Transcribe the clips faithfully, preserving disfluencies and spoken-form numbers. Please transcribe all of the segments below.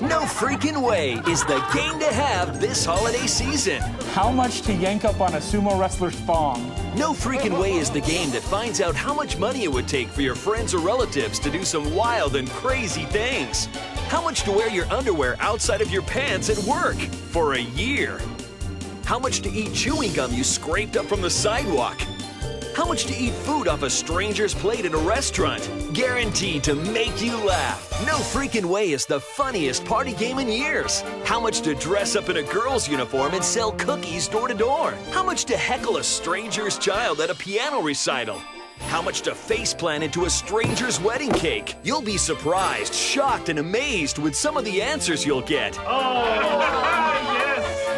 No Freakin' Way is the game to have this holiday season. How much to yank up on a sumo wrestler's thong? No Freakin' Way is the game that finds out how much money it would take for your friends or relatives to do some wild and crazy things. How much to wear your underwear outside of your pants at work for a year. How much to eat chewing gum you scraped up from the sidewalk. How much to eat food off a stranger's plate at a restaurant? Guaranteed to make you laugh. No Freakin' Way is the funniest party game in years. How much to dress up in a girl's uniform and sell cookies door to door? How much to heckle a stranger's child at a piano recital? How much to faceplant into a stranger's wedding cake? You'll be surprised, shocked, and amazed with some of the answers you'll get. Oh!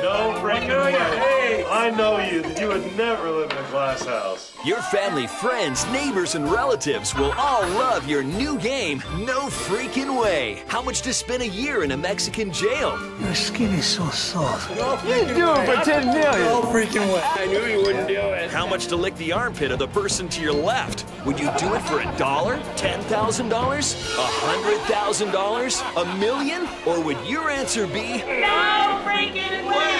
No Freakin' Way. Hey, I know you. You would never live in a glass house. Your family, friends, neighbors, and relatives will all love your new game, No Freakin' Way. How much to spend a year in a Mexican jail? Your skin is so soft. No freaking you do it for ten million. No Freakin' Way. I knew you wouldn't do it. How much to lick the armpit of the person to your left? Would you do it for a dollar, ten thousand dollars, a hundred thousand dollars, a million, or would your answer be No Freakin' Way?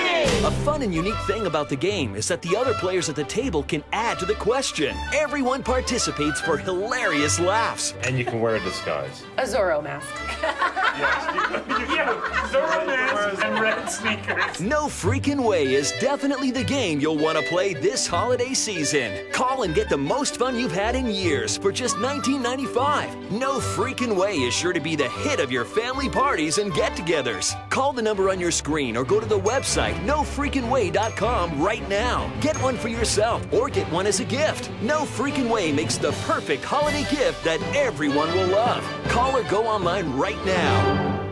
A fun and unique thing about the game is that the other players at the table can add to the question. Everyone participates for hilarious laughs. And you can wear a disguise. A Zorro mask. Yes, you, you, yeah, Zorro mask and red sneakers. No Freakin' Way is definitely the game you'll want to play this holiday season. Call and get the most fun you've had in years for just nineteen ninety-five. No Freakin' Way is sure to be the hit of your family parties and get-togethers. Call the number on your screen or go to the website no freakin way dot com right now. Get one for yourself or get one as a gift. No Freakin' Way makes the perfect holiday gift that everyone will love. Call or go online right now.